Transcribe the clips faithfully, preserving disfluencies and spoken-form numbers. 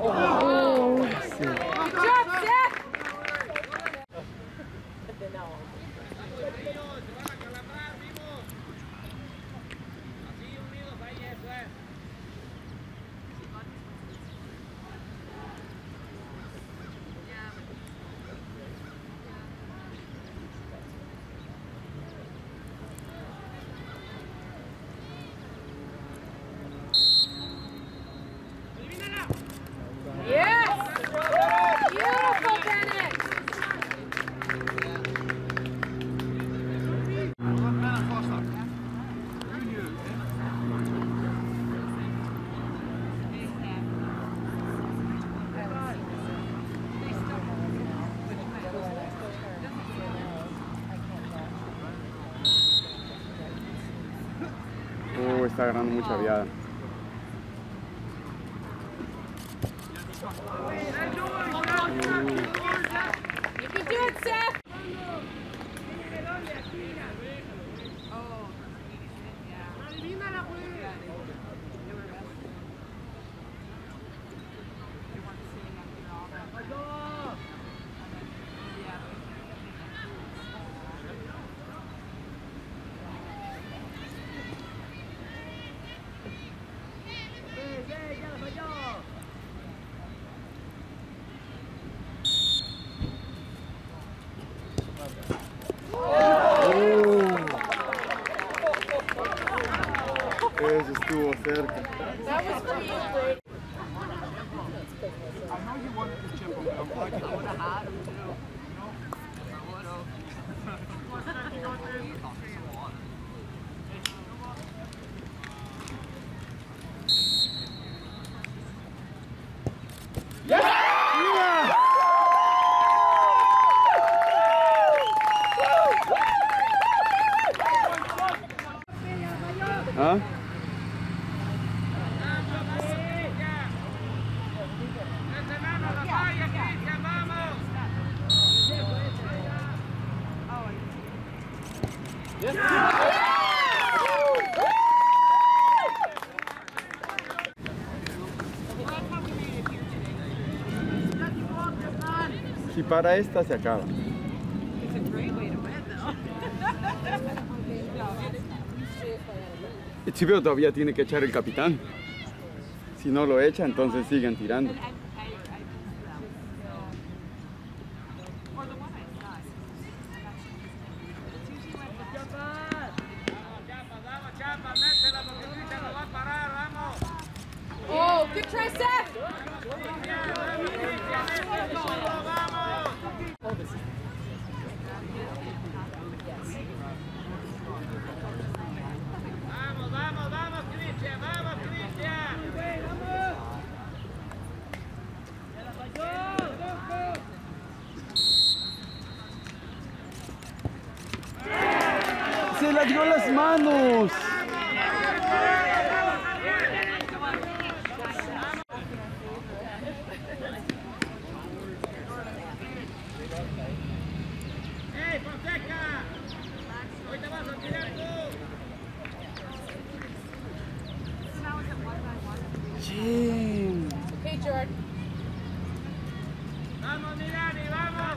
Oh, Seth. Good job, Seth. Está ganando mucha viada. You can do it, Seth. Eso estuvo cerca. That was for you, Blake. I know you wanted to chip him, but I'm glad you didn't. I would have had him too. I would have. Yes! Yeah! Huh? Yes. Si para esta se acaba. It's a great way to win, though. Sí, pero todavía tiene que echar el capitán. Si no lo echa, entonces siguen tirando. Oh, good try, Seth! Vamos, vamos, vamos, Cristian, vamos, Cristian! Vamos! Se la dio las manos. Vamos, Milani, vamos.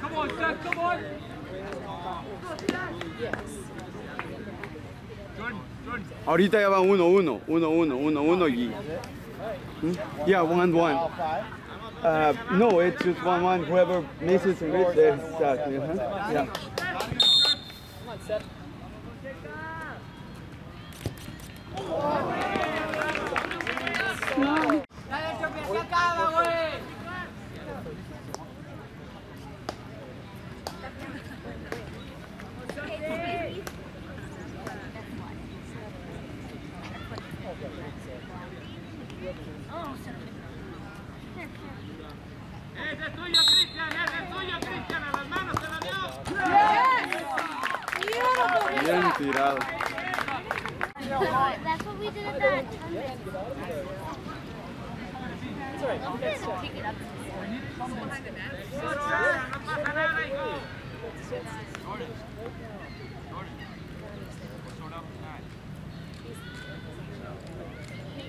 Come on, Seth, come on! Ahorita ya va uno, uno, uno, uno, uno, uno, y... Hmm? Yeah, one, one. Uh, no, it's just one, one. Whoever misses and gets there, exactly. Uh-huh. Yeah. Come on, Seth. No. es tuyo, Cristian, es tuyo, Cristian, a las manos se la dio. Bien tirado. That's what we did at that. No pasa nada, hijo. Jordan, Jordan,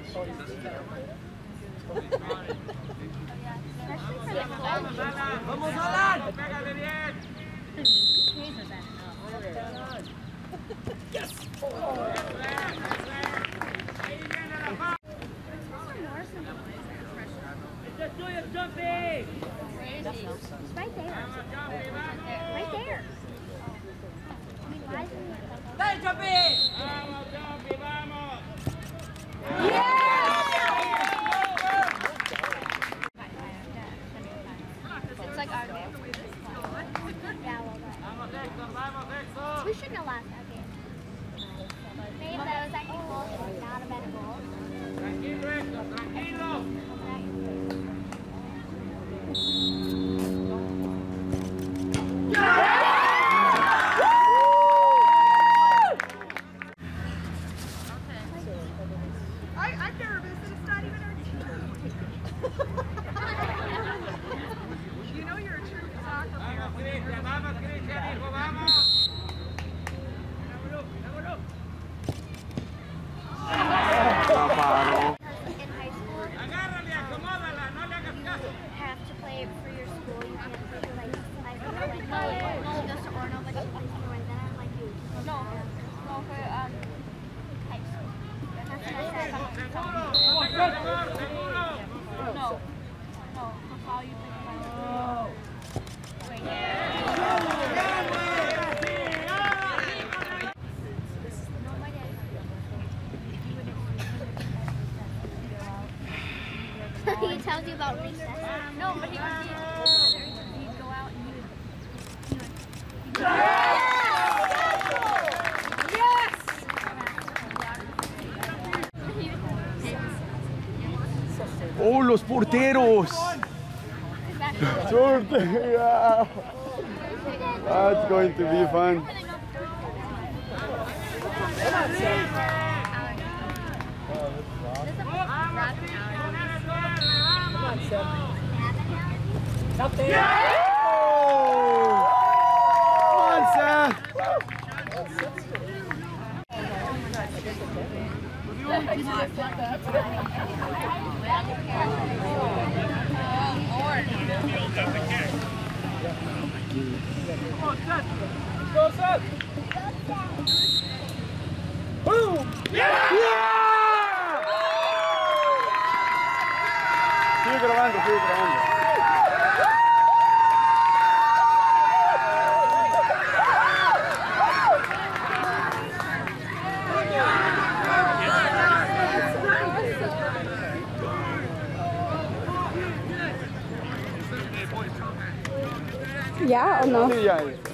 sort out the nine. Vamos, Alan. Pégale bien. Yes. Ahí viene la paz. It's Julia jumping. It's right there. Right there. Dale, Jumpy. Vamos, Jumpy, vamos. We shouldn't have lost that game. Maybe if that was actually goal, it would not have been a goal. Tranquilo, esto, tranquilo. Yeah! I, I'm nervous that it's not even our team. You know you're a true soccer player. Vamos, Cristian, vamos, Cristian, hijo, vamos. He tells you about recess. No, but he would be, he'd go out and he would, he would, he would. Yes! Yes! Oh, los porteros! Sortega! That's going to be fun. Up there. Yeah! Oh! Come on, Seth. Boom! Yeah! Yeah! Sigue grabando, sigue grabando. Yeah or no?